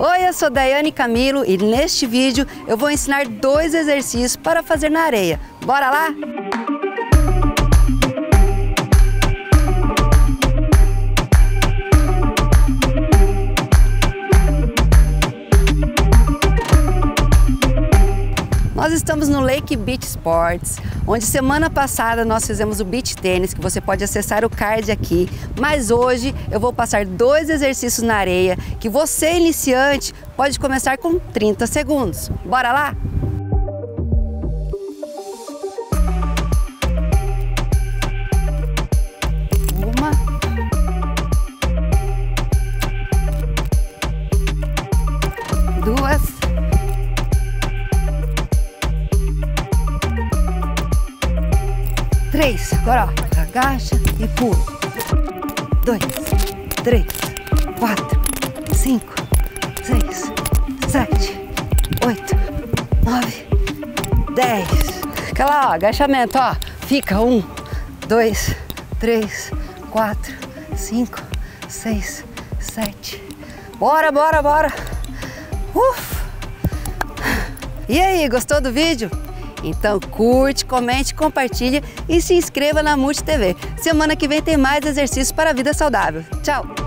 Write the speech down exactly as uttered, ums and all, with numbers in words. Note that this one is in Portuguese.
Oi, eu sou Dayane Camilo e neste vídeo eu vou ensinar dois exercícios para fazer na areia. Bora lá? Nós estamos no Lake Beach Sports, onde semana passada nós fizemos o Beach Tênis, que você pode acessar o card aqui. Mas hoje eu vou passar dois exercícios na areia que você, iniciante, pode começar com trinta segundos. Bora lá? Uma. Duas. Três, agora ó, agacha e pula. Dois, três, quatro, cinco, seis, sete, oito, nove, dez. Fica lá, ó, agachamento, ó. Fica, um, dois, três, quatro, cinco, seis, sete. Bora, bora, bora. Ufa! E aí, gostou do vídeo? Então curte, comente, compartilha e se inscreva na MultiTV. Semana que vem tem mais exercícios para a vida saudável. Tchau!